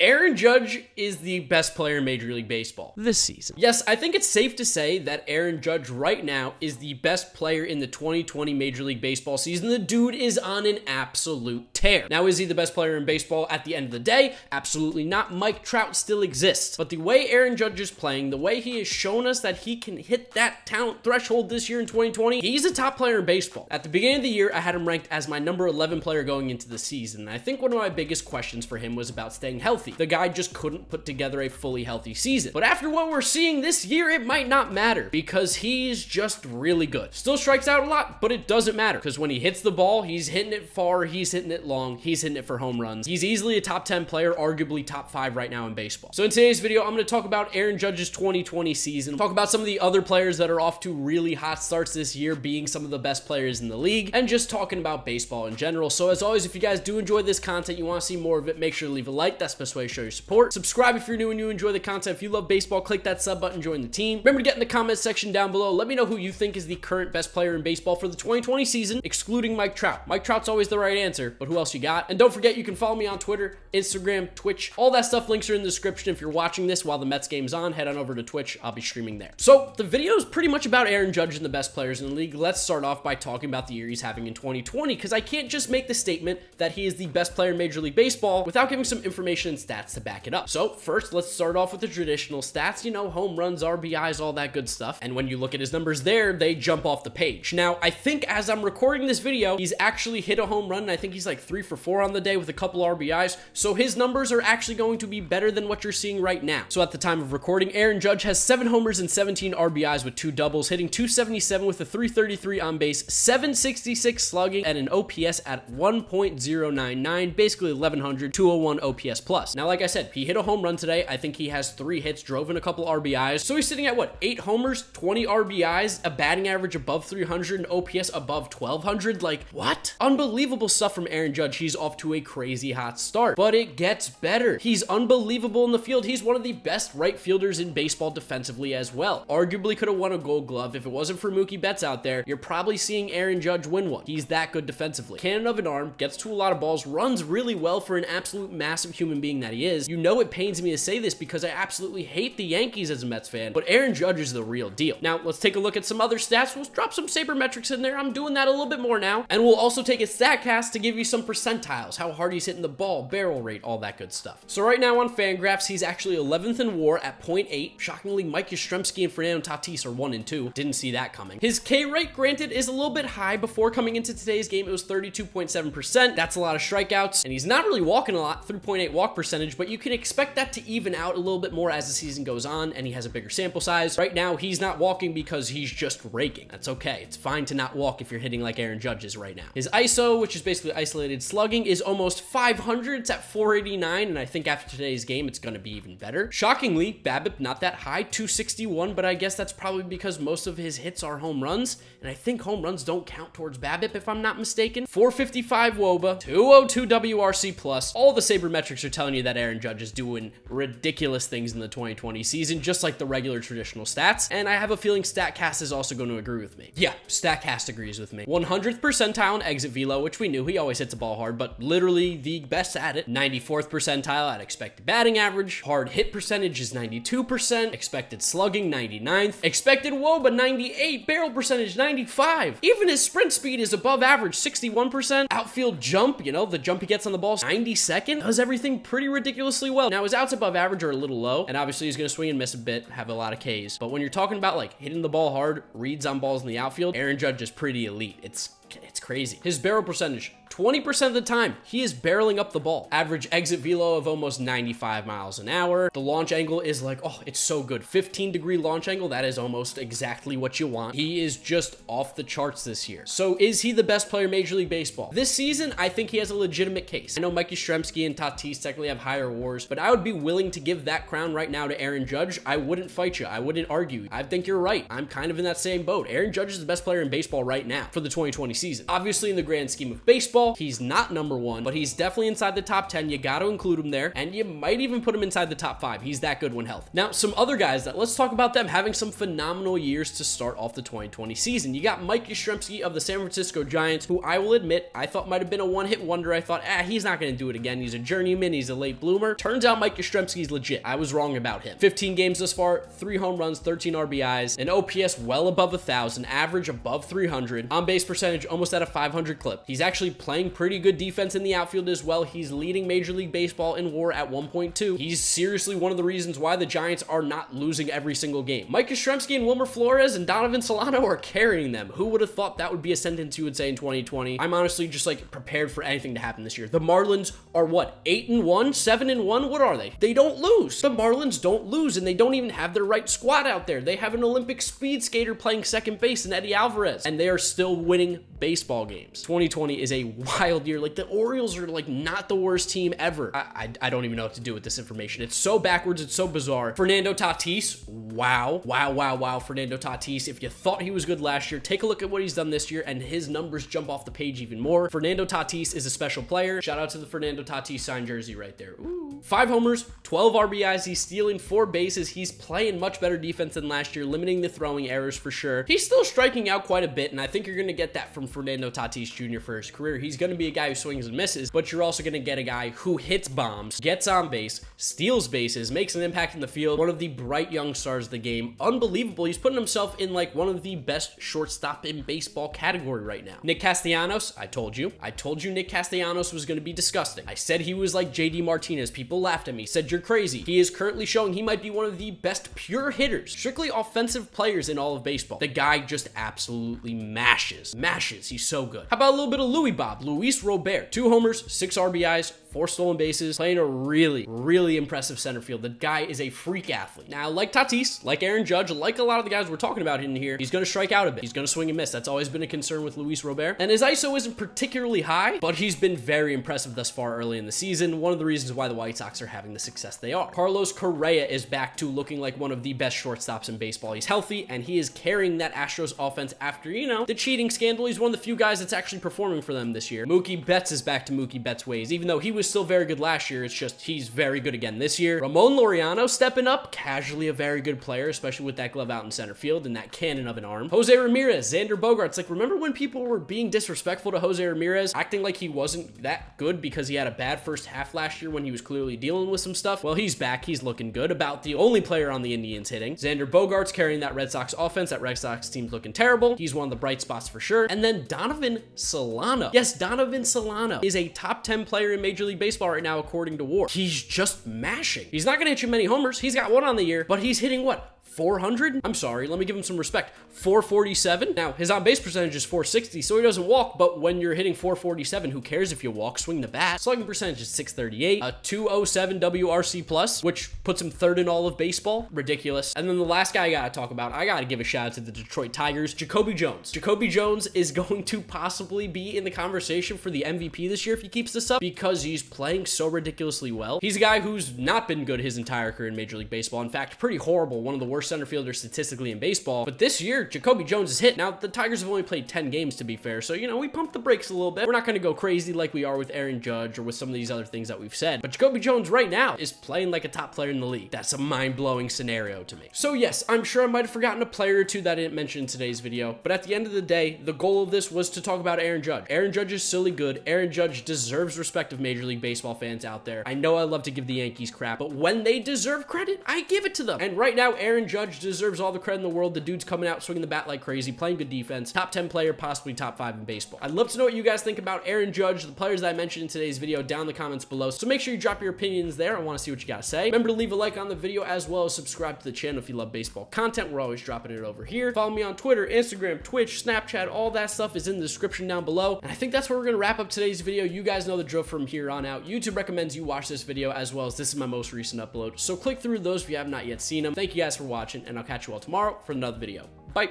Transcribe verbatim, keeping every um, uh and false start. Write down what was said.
Aaron Judge is the best player in Major League Baseball this season. Yes, I think it's safe to say that Aaron Judge right now is the best player in the twenty twenty Major League Baseball season. The dude is on an absolute tear. Now, is he the best player in baseball at the end of the day? Absolutely not. Mike Trout still exists. But the way Aaron Judge is playing, the way he has shown us that he can hit that talent threshold this year in twenty twenty, he's a top player in baseball. At the beginning of the year, I had him ranked as my number eleven player going into the season. And I think one of my biggest questions for him was about staying healthy. The guy just couldn't put together a fully healthy season. But after what we're seeing this year, it might not matter because he's just really good. Still strikes out a lot, but it doesn't matter because when he hits the ball, he's hitting it far, he's hitting it long, he's hitting it for home runs. He's easily a top ten player, arguably top five right now in baseball. So in today's video, I'm going to talk about Aaron Judge's twenty twenty season, talk about some of the other players that are off to really hot starts this year, being some of the best players in the league, and just talking about baseball in general. So as always, if you guys do enjoy this content, you want to see more of it, make sure to leave a like. That's best way to show your support. Subscribe if you're new and you enjoy the content. If you love baseball, click that sub button, join the team. Remember to get in the comments section down below. Let me know who you think is the current best player in baseball for the twenty twenty season, excluding Mike Trout. Mike Trout's always the right answer, but who else you got? And don't forget, you can follow me on Twitter, Instagram, Twitch, all that stuff. Links are in the description. If you're watching this while the Mets game's on, head on over to Twitch. I'll be streaming there. So the video is pretty much about Aaron Judge and the best players in the league. Let's start off by talking about the year he's having in twenty twenty, because I can't just make the statement that he is the best player in Major League Baseball without giving some information and stats to back it up. So first, let's start off with the traditional stats, you know, home runs, R B Is, all that good stuff. And when you look at his numbers there, they jump off the page. Now, I think as I'm recording this video, he's actually hit a home run. And I think he's like three for four on the day with a couple R B Is. So his numbers are actually going to be better than what you're seeing right now. So at the time of recording, Aaron Judge has seven homers and seventeen R B Is with two doubles, hitting two seventy-seven with a three thirty-three on base, seven sixty-six slugging, and an O P S at one point oh nine nine, basically eleven hundred, two oh one O P S plus. Now, like I said, he hit a home run today. I think he has three hits, drove in a couple R B Is. So he's sitting at what? Eight homers, twenty R B Is, a batting average above three hundred, an O P S above twelve hundred. Like, what? Unbelievable stuff from Aaron Judge. He's off to a crazy hot start, but it gets better. He's unbelievable in the field. He's one of the best right fielders in baseball defensively as well. Arguably could have won a Gold Glove. If it wasn't for Mookie Betts out there, you're probably seeing Aaron Judge win one. He's that good defensively. Cannon of an arm, gets to a lot of balls, runs really well for an absolute massive human being that he is. You know, it pains me to say this because I absolutely hate the Yankees as a Mets fan, but Aaron Judge is the real deal. Now, let's take a look at some other stats. We'll drop some sabermetrics in there. I'm doing that a little bit more now. And we'll also take a StatCast to give you some percentiles, how hard he's hitting the ball, barrel rate, all that good stuff. So right now on Fangraphs, he's actually eleventh in W A R at point eight. Shockingly, Mike Yastrzemski and Fernando Tatis are one and two. Didn't see that coming. His K rate, granted, is a little bit high. Before coming into today's game, it was thirty-two point seven percent. That's a lot of strikeouts, and he's not really walking a lot, three point eight walk percentage, but you can expect that to even out a little bit more as the season goes on and he has a bigger sample size. Right now, he's not walking because he's just raking. That's okay. It's fine to not walk if you're hitting like Aaron Judge is right now. His I S O, which is basically isolated slugging, is almost five hundred. It's at four eighty-nine, and I think after today's game, it's going to be even better. Shockingly, BABIP not that high, two sixty-one, but I guess that's probably because most of his hits are home runs, and I think home runs don't count towards BABIP if I'm not mistaken. four fifty-five WOBA, two oh two W R C plus. All the sabermetrics are telling you that Aaron Judge is doing ridiculous things in the twenty twenty season, just like the regular traditional stats. And I have a feeling StatCast is also going to agree with me. Yeah, StatCast agrees with me. one hundredth percentile in exit velo, which we knew he always hits a ball hard, but literally the best at it. ninety-fourth percentile at expected batting average. Hard hit percentage is ninety-two percent. Expected slugging, ninety-ninth. Expected WOBA, ninety-eight. Barrel percentage, ninety-five. Even his sprint speed is above average, sixty-one percent. Outfield jump, you know, the jump he gets on the ball, ninety-second. Does everything pretty ridiculously well. Now, his outs above average are a little low, and obviously he's going to swing and miss a bit, have a lot of Ks. But when you're talking about like hitting the ball hard, reads on balls in the outfield, Aaron Judge is pretty elite. It's It's crazy. His barrel percentage, twenty percent of the time, he is barreling up the ball. Average exit velo of almost ninety-five miles an hour. The launch angle is like, oh, it's so good. fifteen degree launch angle, that is almost exactly what you want. He is just off the charts this year. So is he the best player in Major League Baseball? This season, I think he has a legitimate case. I know Mike Yastrzemski and Tatis technically have higher WARs, but I would be willing to give that crown right now to Aaron Judge. I wouldn't fight you. I wouldn't argue. I think you're right. I'm kind of in that same boat. Aaron Judge is the best player in baseball right now for the twenty twenty season. Obviously, in the grand scheme of baseball, overall, he's not number one, but he's definitely inside the top ten. You got to include him there, and you might even put him inside the top five. He's that good when healthy. Now, some other guys that let's talk about them having some phenomenal years to start off the twenty twenty season. You got Mike Yastrzemski of the San Francisco Giants, who I will admit, I thought might have been a one-hit wonder. I thought, ah, he's not going to do it again. He's a journeyman. He's a late bloomer. Turns out Mike Yastrzemski's legit. I was wrong about him. fifteen games thus far, three home runs, thirteen R B Is, an O P S well above one thousand, average above three hundred, on-base percentage almost at a five hundred clip. He's actually playing pretty good defense in the outfield as well. He's leading Major League Baseball in WAR at one point two. He's seriously one of the reasons why the Giants are not losing every single game. Mike Yastrzemski and Wilmer Flores and Donovan Solano are carrying them. Who would have thought that would be a sentence you would say in twenty twenty? I'm honestly just like prepared for anything to happen this year. The Marlins are what, eight and one, seven and one? What are they? They don't lose. The Marlins don't lose, and they don't even have their right squad out there. They have an Olympic speed skater playing second base in Eddie Alvarez, and they are still winning baseball games. twenty twenty is a wild year. Like the Orioles are like not the worst team ever. I, I, I don't even know what to do with this information. It's so backwards. It's so bizarre. Fernando Tatis. Wow. Wow, wow, wow. Fernando Tatis. If you thought he was good last year, take a look at what he's done this year, and his numbers jump off the page even more. Fernando Tatis is a special player. Shout out to the Fernando Tatis signed jersey right there. Ooh. Five homers, twelve R B Is. He's stealing four bases. He's playing much better defense than last year, limiting the throwing errors for sure. He's still striking out quite a bit, and I think you're going to get that from Fernando Tatis Junior for his career. He's going to be a guy who swings and misses, but you're also going to get a guy who hits bombs, gets on base, steals bases, makes an impact in the field. One of the bright young stars of the game. Unbelievable. He's putting himself in like one of the best shortstop in baseball category right now. Nick Castellanos. I told you. I told you Nick Castellanos was going to be disgusting. I said he was like J D Martinez. People laughed at me, said you're crazy. He is currently showing he might be one of the best pure hitters, strictly offensive players in all of baseball. The guy just absolutely mashes. Mashes. He's so good. How about a little bit of Louis Bob? Luis Robert. Two homers, six R B Is, four stolen bases, playing a really, really impressive center field. The guy is a freak athlete. Now, like Tatis, like Aaron Judge, like a lot of the guys we're talking about in here, he's going to strike out a bit. He's going to swing and miss. That's always been a concern with Luis Robert. And his I S O isn't particularly high, but he's been very impressive thus far early in the season. One of the reasons why the White Sox are having the success they are. Carlos Correa is back to looking like one of the best shortstops in baseball. He's healthy, and he is carrying that Astros offense after, you know, the cheating scandal. He's one of the few guys that's actually performing for them this year. Mookie Betts is back to Mookie Betts ways, even though he was still very good last year. It's just he's very good again this year. Ramon Laureano stepping up, casually a very good player, especially with that glove out in center field and that cannon of an arm. Jose Ramirez, Xander Bogaerts. Like, remember when people were being disrespectful to Jose Ramirez, acting like he wasn't that good because he had a bad first half last year when he was clearly dealing with some stuff? Well, he's back. He's looking good. About the only player on the Indians hitting. Xander Bogaerts carrying that Red Sox offense. That Red Sox team's looking terrible. He's one of the bright spots for sure. And then Donovan Solano. Yes, Donovan Solano is a top ten player in Major League Baseball right now, according to WAR. He's just mashing. He's not going to hit you many homers. He's got one on the year, but he's hitting what? four hundred? I'm sorry, let me give him some respect. four forty-seven? Now, his on-base percentage is four sixty, so he doesn't walk, but when you're hitting four forty-seven, who cares if you walk? Swing the bat. Slugging percentage is six thirty-eight, a two oh seven W R C plus, which puts him third in all of baseball. Ridiculous. And then the last guy I gotta talk about, I gotta give a shout out to the Detroit Tigers, Jacoby Jones. Jacoby Jones is going to possibly be in the conversation for the M V P this year if he keeps this up, because he's playing so ridiculously well. He's a guy who's not been good his entire career in Major League Baseball. In fact, pretty horrible. One of the worst center fielder statistically in baseball, but this year Jacoby Jones is hit. Now the Tigers have only played ten games to be fair, so you know we pumped the brakes a little bit. We're not going to go crazy like we are with Aaron Judge or with some of these other things that we've said, but Jacoby Jones right now is playing like a top player in the league. That's a mind-blowing scenario to me. So yes, I'm sure I might have forgotten a player or two that I didn't mention in today's video, but at the end of the day, the goal of this was to talk about Aaron Judge. Aaron Judge is silly good. Aaron Judge deserves respect of Major League Baseball fans out there. I know I love to give the Yankees crap, but when they deserve credit, I give it to them. And right now, Aaron Judge deserves all the credit in the world. The dude's coming out swinging the bat like crazy, playing good defense, top ten player, possibly top five in baseball. I'd love to know what you guys think about Aaron Judge, the players that I mentioned in today's video down in the comments below, so make sure you drop your opinions there. I want to see what you got to say. Remember to leave a like on the video as well as subscribe to the channel if you love baseball content. We're always dropping it over here. Follow me on Twitter, Instagram, Twitch, Snapchat, all that stuff is in the description down below, and I think that's where we're going to wrap up today's video. You guys know the drill from here on out. YouTube recommends you watch this video as well as this is my most recent upload, so click through those if you have not yet seen them. Thank you guys for watching, and I'll catch you all tomorrow for another video. Bye.